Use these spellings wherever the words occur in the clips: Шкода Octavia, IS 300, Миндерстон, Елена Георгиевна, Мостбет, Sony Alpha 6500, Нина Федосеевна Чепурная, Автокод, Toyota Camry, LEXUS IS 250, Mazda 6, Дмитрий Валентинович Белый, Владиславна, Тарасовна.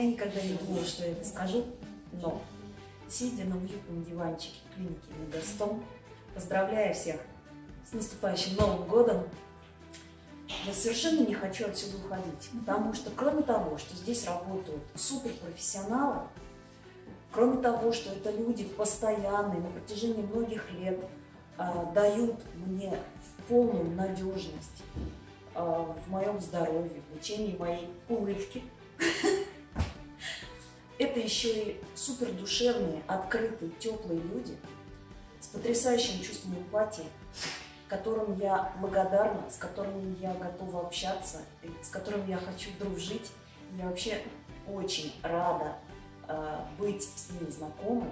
Я никогда не думала, что я это скажу, но, сидя на уютном диванчике клиники Миндерстон, поздравляя всех с наступающим Новым годом, я совершенно не хочу отсюда уходить, потому что кроме того, что здесь работают суперпрофессионалы, кроме того, что это люди постоянные, на протяжении многих лет дают мне полную надежность в моем здоровье, в лечении моей улыбки. Это еще и супердушевные, открытые, теплые люди с потрясающим чувством эмпатии, которым я благодарна, с которыми я готова общаться, с которыми я хочу дружить. Я вообще очень рада быть с ними знакомой.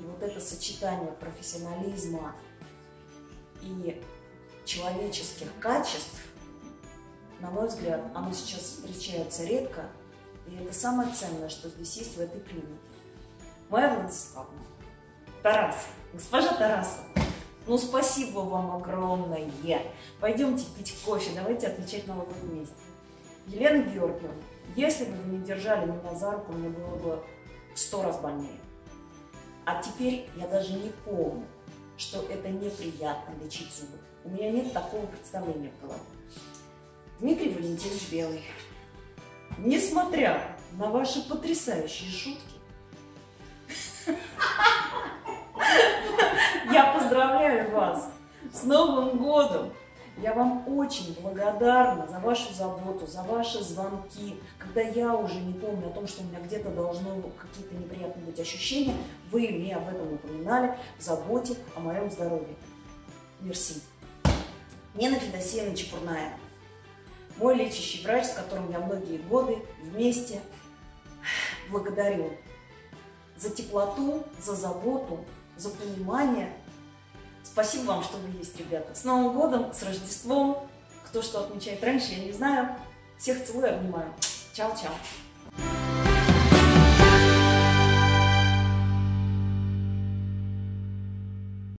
И вот это сочетание профессионализма и человеческих качеств, на мой взгляд, оно сейчас встречается редко, и это самое ценное, что здесь есть в этой клинике. Моя Владиславна, Тарасовна, госпожа Тарасовна, ну спасибо вам огромное. Пойдемте пить кофе, давайте отмечать Новый год вместе. Елена Георгиевна, если бы вы не держали меня за руку, мне было бы 100 раз больнее. А теперь я даже не помню, что это неприятно лечить зубы. У меня нет такого представления в голове. Дмитрий Валентинович Белый, несмотря на ваши потрясающие шутки, я поздравляю вас с Новым годом! Я вам очень благодарна за вашу заботу, за ваши звонки. Когда я уже не помню о том, что у меня где-то должно быть какие-то неприятные быть ощущения, вы мне об этом упоминали в заботе о моем здоровье. Мерси. Нина Федосеевна Чепурная. Мой лечащий врач, с которым я многие годы вместе, благодарю за теплоту, за заботу, за понимание. Спасибо вам, что вы есть, ребята. С Новым годом, с Рождеством. Кто что отмечает раньше, я не знаю. Всех целую, обнимаю. Чао-чао.